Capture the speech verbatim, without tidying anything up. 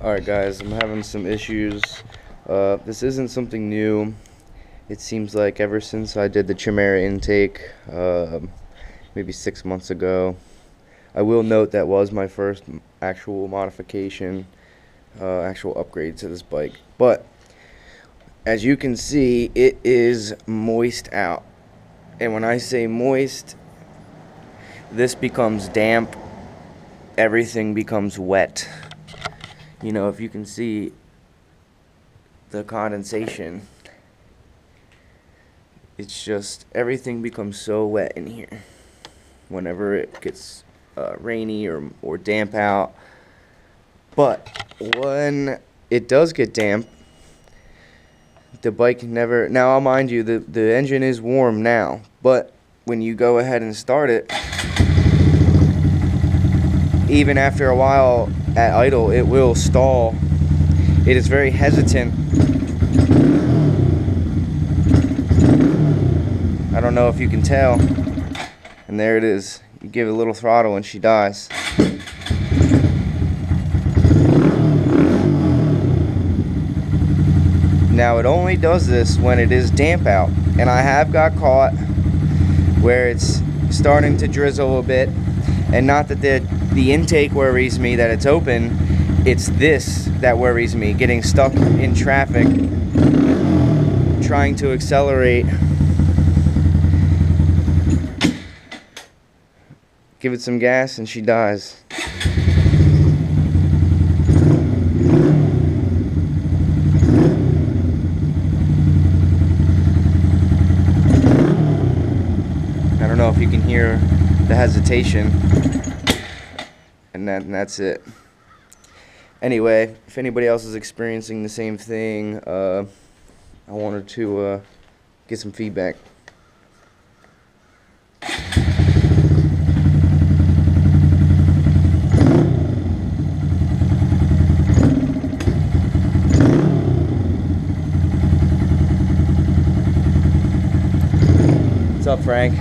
Alright guys, I'm having some issues. Uh, this isn't something new. It seems like ever since I did the Chimera intake, uh, maybe six months ago. I will note that was my first actual modification, uh, actual upgrade to this bike. But, as you can see, it is moist out. And when I say moist, this becomes damp. Everything becomes wet. You know, if you can see the condensation, it's just everything becomes so wet in here whenever it gets uh, rainy or, or damp out. But when it does get damp, the bike never... Now, mind you, the, the engine is warm now, but when you go ahead and start it, even after a while at idle, it will stall. It is very hesitant. I don't know if you can tell. And there it is. You give it a little throttle and she dies. Now, it only does this when it is damp out. And I have got caught where it's starting to drizzle a bit. And not that the, the intake worries me that it's open, it's this that worries me, getting stuck in traffic, trying to accelerate. Give it some gas and she dies. I don't know if you can hear the hesitation, and, that, and that's it. Anyway, if anybody else is experiencing the same thing, uh, I wanted to uh, get some feedback. What's up, Frank?